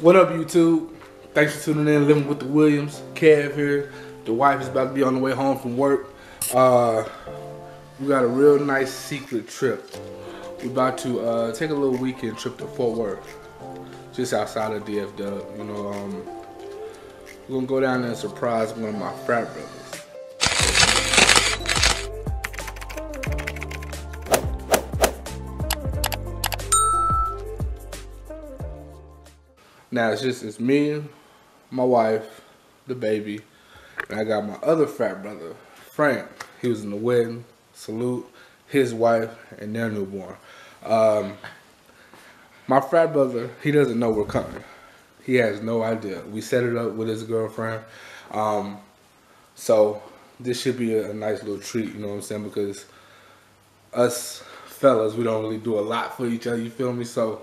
What up, YouTube? Thanks for tuning in. Living with the Williams. Kev here. The wife is about to be on the way home from work. We got a real nice secret trip. We're about to take a little weekend trip to Fort Worth, just outside of DFW. You know, we're gonna go down there and surprise one of my frat brothers. Now it's me, my wife, the baby, and I got my other frat brother, Frank. He was in the wedding, salute, his wife, and their newborn. My frat brother, he doesn't know we're coming. He has no idea. We set it up with his girlfriend. So this should be a nice little treat, you know what I'm saying? Because us fellas, we don't really do a lot for each other, you feel me? So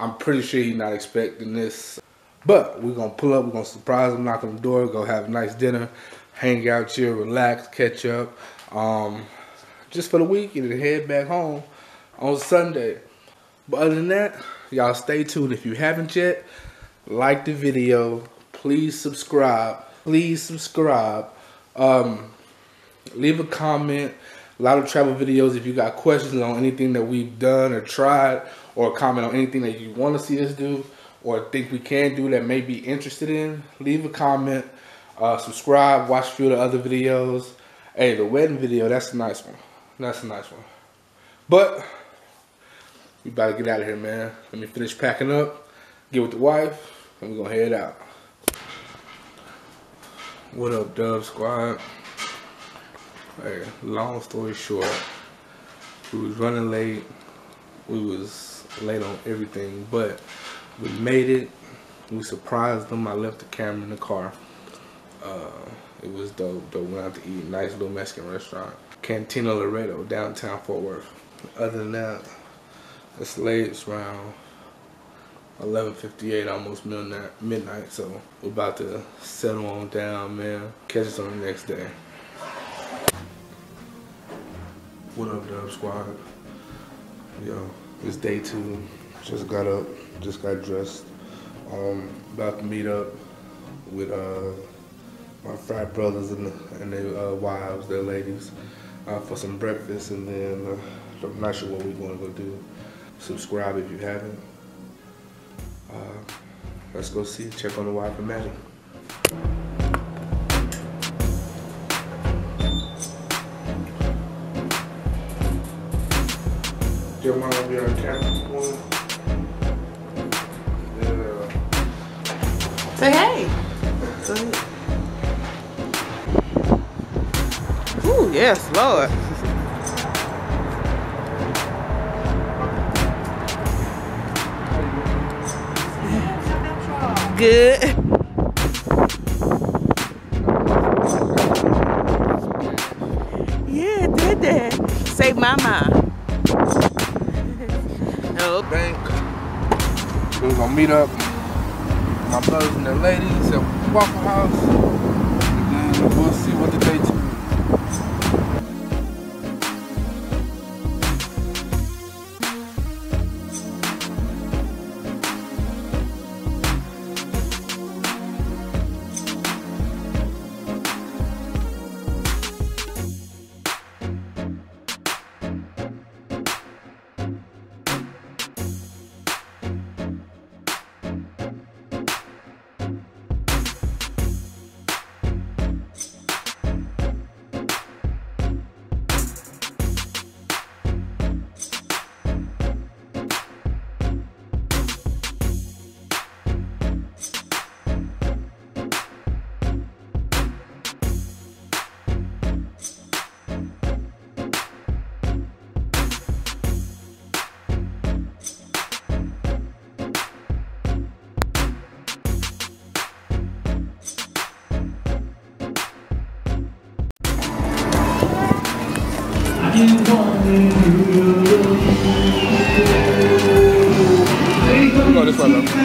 I'm pretty sure he's not expecting this. But we're going to pull up, we're going to surprise him, knock on the door, go have a nice dinner, hang out, chill, relax, catch up. Just for the weekend and head back home on Sunday. But other than that, y'all stay tuned. If you haven't yet, like the video. Please subscribe. Please subscribe. Leave a comment. A lot of travel videos. If you got questions on anything that we've done or tried, or comment on anything that you want to see us do or think we can do that may be interested in, leave a comment. Subscribe, watch a few of the other videos. Hey, the wedding video, that's a nice one. That's a nice one. But we about to get out of here, man. Let me finish packing up, get with the wife, and we're gonna head out. What up, Dub Squad? Hey, long story short, we was running late. We was late on everything, but we made it. We surprised them. I left the camera in the car. It was dope, though. Went out to eat a nice little Mexican restaurant, Cantina Laredo, downtown Fort Worth. Other than that, it's late. It's around 11:58, almost midnight. So we're about to settle on down, man. Catch us on the next day. What up, Dub Squad? Yo, it's day two. Just got up, just got dressed. About to meet up with my frat brothers and their wives, their ladies, for some breakfast, and then I'm not sure what we're going to go do. Subscribe if you haven't. Let's go see, check on the wife and Maddie. Your mom will be on camera. Yeah. Say hey. Say hey. Ooh, yes, Lord. Good. Yeah, did that. Say mama. No. Bank. We're gonna meet up. My brothers and their ladies at Waffle House. And then we'll see what the day do.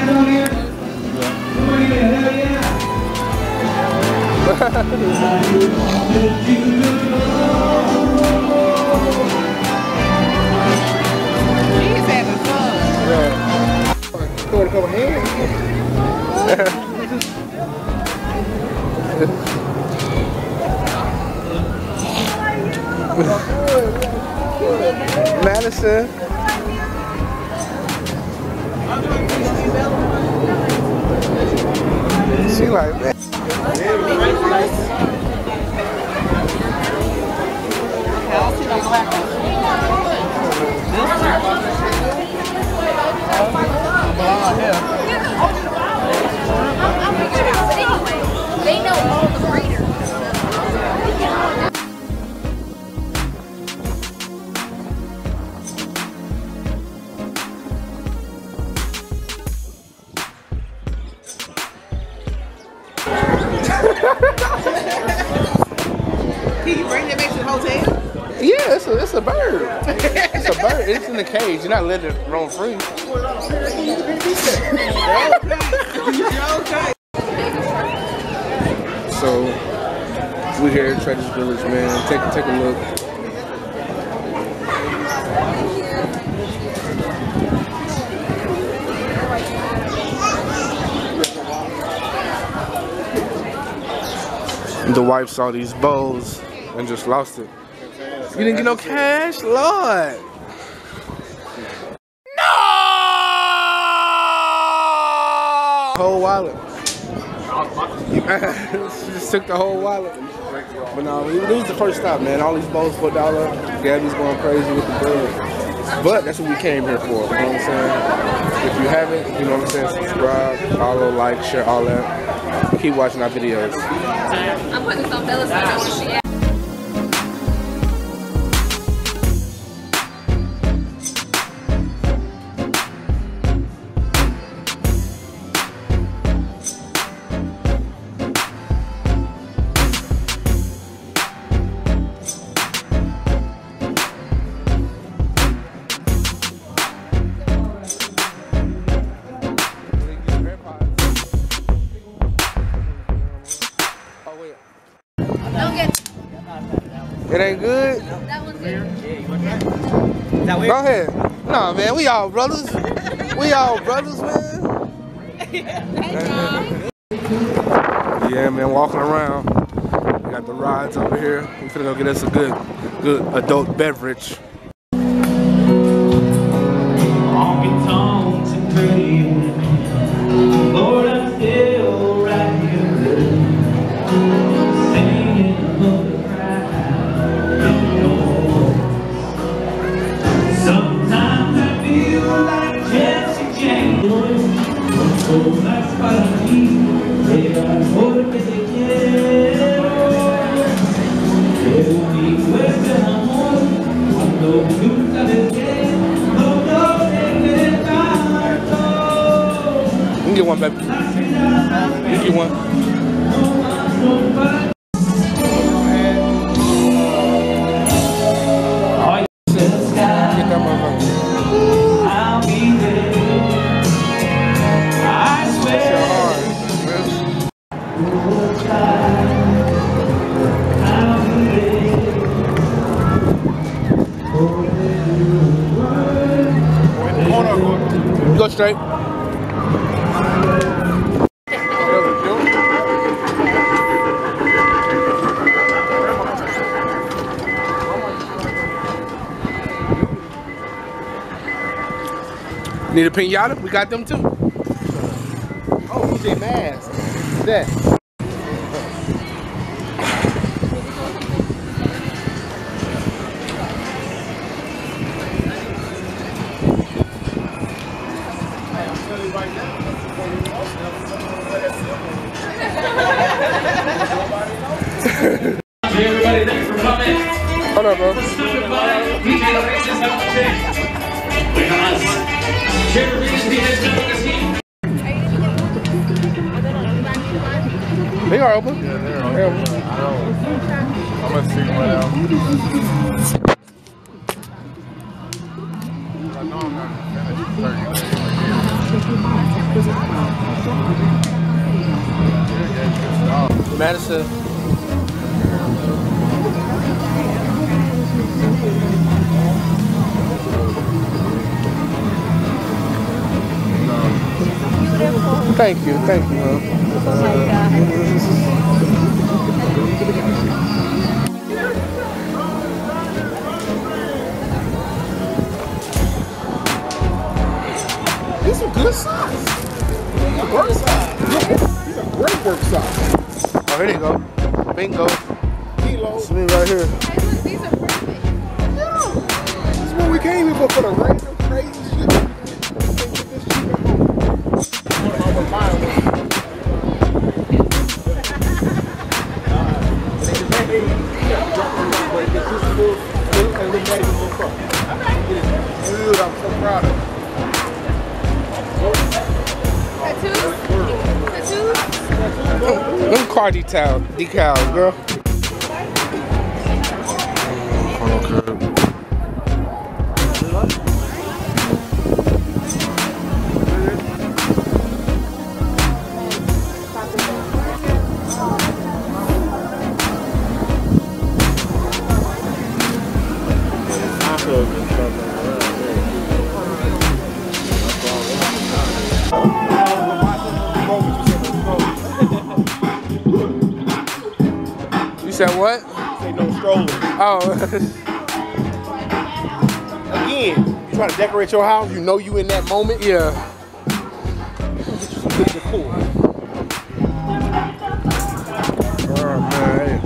Go this way, though. Yeah. He's having fun. Yeah. Throw a couple hands. Madison. She like that. They know all the breeders. Can you bring that back to the hotel? Yeah, it's a bird. It's a bird. It's in the cage. You're not letting it roam free. Okay. So we here at Traders Village, man. Take a look. The wife saw these bowls and just lost it. You didn't get no cash, Lord. No! Whole wallet. She just took the whole wallet. But no, it was the first stop, man. All these bowls for $1. Gabby's going crazy with the bread. But that's what we came here for, you know what I'm saying? If you haven't, you know what I'm saying, subscribe, follow, like, share, all that. Keep watching our videos. I'm putting some fellas on when she It ain't good? That one's good. Go ahead. Nah, man, we all brothers. We all brothers, man. Yeah, man, walking around. We got the rides over here. We finna go get us a good adult beverage. You get one, baby. You get one. Straight. Need a pinata? We got them too. Oh, DJ Mass. What's that? Everybody, thanks for coming. Hold up, bro. They are open. Yeah, they're open. I'm gonna see what else. I know I'm not finished 30 days. Madison. Thank you, ma'am. These are good size. These are great size. These are great work size. Oh, here they go. Bingo. Kilo. It's me right here. Hey, look, these are perfect. Yeah. This is what we came here for the random crazy shit. Dude, I'm so proud of you. Tattoos? Tattoos? Them car decals, girl. That what? Say no stroller. Oh. Again, you try to decorate your house, you know you in that moment. Yeah. Cool. Alright.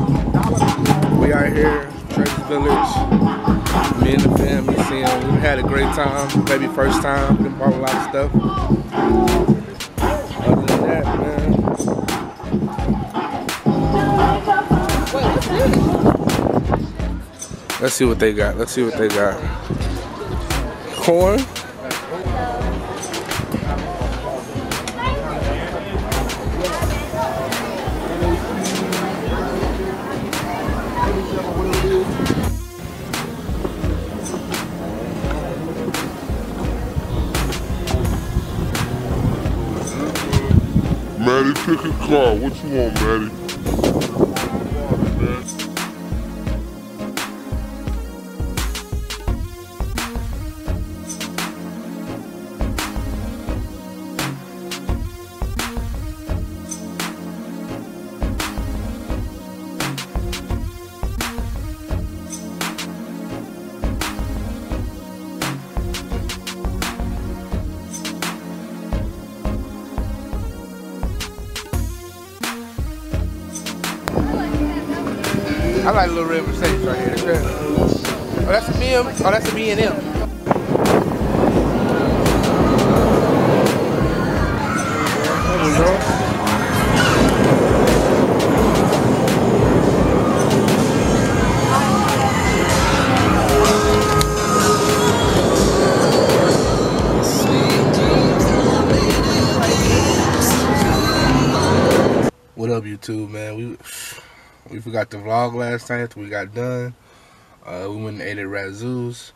We out here, Traders Village. Me and the family seeing. We had a great time. Maybe first time. We bought a lot of stuff. Other than that, man. Let's see what they got. Let's see what they got. Corn. Maddie, pick a car. What you want, Maddie? I like little red Mercedes right here. That's good. Oh, that's a BM. Oh, that's a B&M. What up, YouTube, man? We forgot to vlog last night after we got done. We went and ate at Razoo's.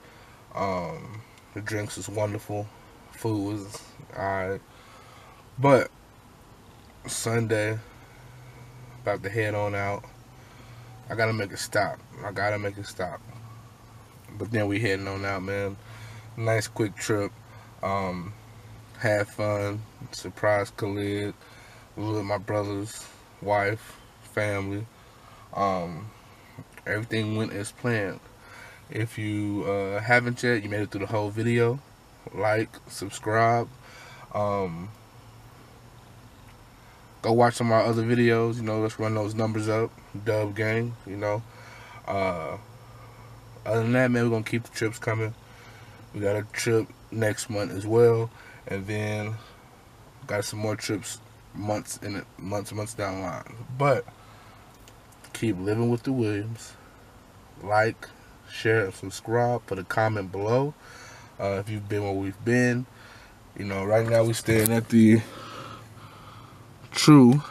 The drinks was wonderful. Food was alright. But Sunday, about to head on out. I gotta make a stop. But then we heading on out, man. Nice quick trip. Had fun. Surprised Khalid. We was with my brother's wife, family. Everything went as planned. If you haven't yet, you made it through the whole video, like, subscribe, go watch some of our other videos. You know, let's run those numbers up, Dub Gang. You know, other than that, man, we're gonna keep the trips coming. We got a trip next month as well, and then got some more trips months down the line. But keep living with the Williams. Like, share, and subscribe. Put a comment below if you've been where we've been. You know, right now we're staying at the True.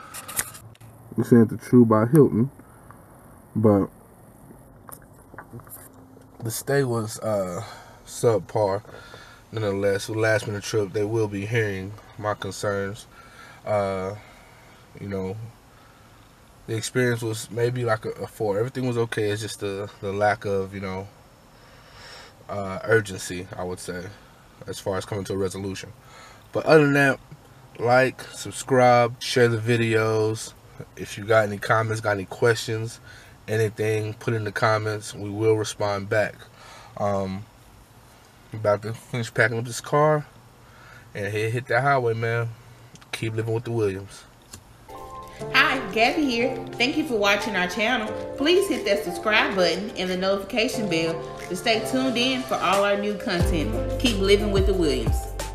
We're staying at the True by Hilton, but the stay was subpar. Nonetheless, last minute trip. They will be hearing my concerns. You know. The experience was maybe like a 4. Everything was okay. It's just the lack of, you know, urgency, I would say, as far as coming to a resolution. But other than that, like, subscribe, share the videos. If you got any comments, got any questions, anything, put in the comments. We will respond back. I'm about to finish packing up this car and hit that highway, man. Keep living with the Williams. Hi, Gabby here. Thank you for watching our channel. Please hit that subscribe button and the notification bell to stay tuned in for all our new content. Keep living with the Williams.